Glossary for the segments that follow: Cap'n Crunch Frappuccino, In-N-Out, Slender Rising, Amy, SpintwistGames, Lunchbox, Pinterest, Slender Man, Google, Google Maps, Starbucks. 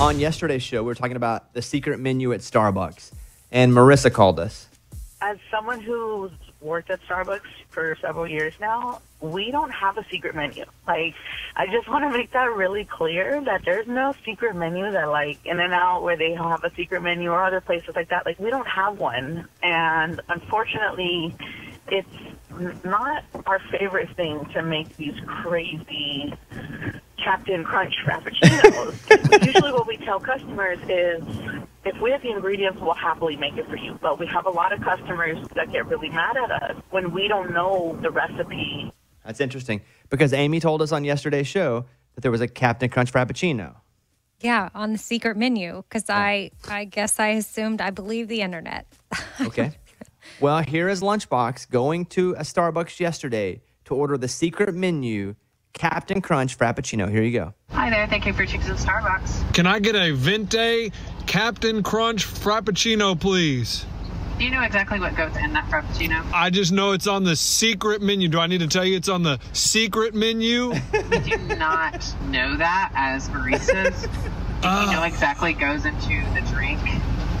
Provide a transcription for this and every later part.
on yesterday's show, we were talking about the secret menu at Starbucks, and Marissa called us. As someone who's worked at Starbucks for several years now, we don't have a secret menu. Like, I just want to make that really clear that there's no secret menu that, like, In-N-Out, where they have a secret menu, or other places like that. Like, we don't have one. And unfortunately, it's not our favorite thing to make these crazy Cap'n Crunch Frappuccinos. Usually what we tell customers is, if we have the ingredients, we'll happily make it for you. But we have a lot of customers that get really mad at us when we don't know the recipe. That's interesting, because Amy told us on yesterday's show that there was a Cap'n Crunch Frappuccino. Yeah, on the secret menu, because I guess I assumed, I believe the internet. Okay. Well, here is Lunchbox going to a Starbucks yesterday to order the secret menu Cap'n Crunch Frappuccino. Here you go. Hi there. Thank you for choosing Starbucks. Can I get a Venti Cap'n Crunch Frappuccino, please? Do you know exactly what goes in that Frappuccino? I just know it's on the secret menu. Do I need to tell you it's on the secret menu? We do not know that as baristas. Do you know exactly goes into the drink?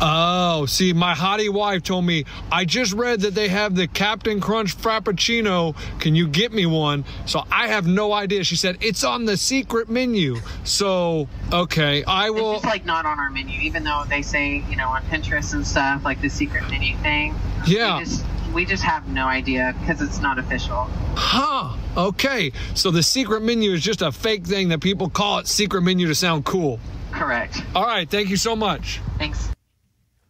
Oh, see, my hottie wife told me, I just read that they have the Cap'n Crunch Frappuccino. Can you get me one? So I have no idea. She said, it's on the secret menu. So, okay, I will. It's just like not on our menu, even though they say, you know, on Pinterest and stuff, like the secret menu thing. Yeah. We just have no idea because it's not official. Huh. Okay. So the secret menu is just a fake thing that people call it secret menu to sound cool. Correct. All right. Thank you so much. Thanks.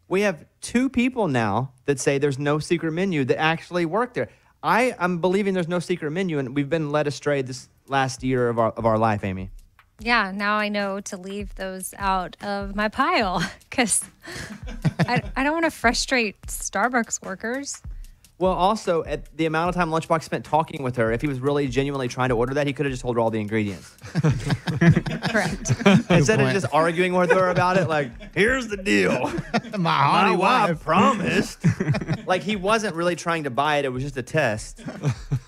We have two people now that say there's no secret menu that actually work there. I'm believing there's no secret menu, and we've been led astray this last year of our life, Amy. Yeah, now I know to leave those out of my pile, because I don't want to frustrate Starbucks workers. Well, also, at the amount of time Lunchbox spent talking with her, if he was really genuinely trying to order that, he could have just told her all the ingredients. Correct. Instead of just arguing with her about it, like, here's the deal. My wife promised. Like, he wasn't really trying to buy it. It was just a test.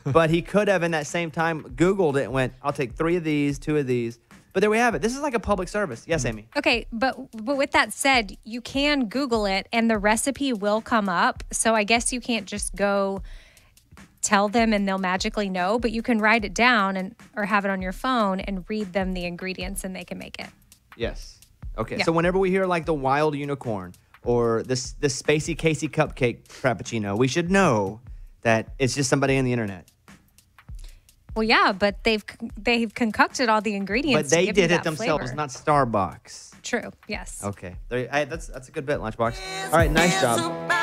But he could have, in that same time, Googled it and went, I'll take 3 of these, 2 of these. But there we have it. This is like a public service. Yes, Amy. Okay, but with that said, you can Google it, and the recipe will come up. So I guess you can't just go tell them and they'll magically know, but you can write it down and or have it on your phone and read them the ingredients, and they can make it. Yes. Okay, yeah. So whenever we hear like the wild unicorn or this spacey Casey cupcake frappuccino, we should know that it's just somebody on the internet. Well, yeah, but they've concocted all the ingredients. But they did it themselves, not Starbucks. True. Yes. Okay. That's a good bet, Lunchbox. All right. Nice job.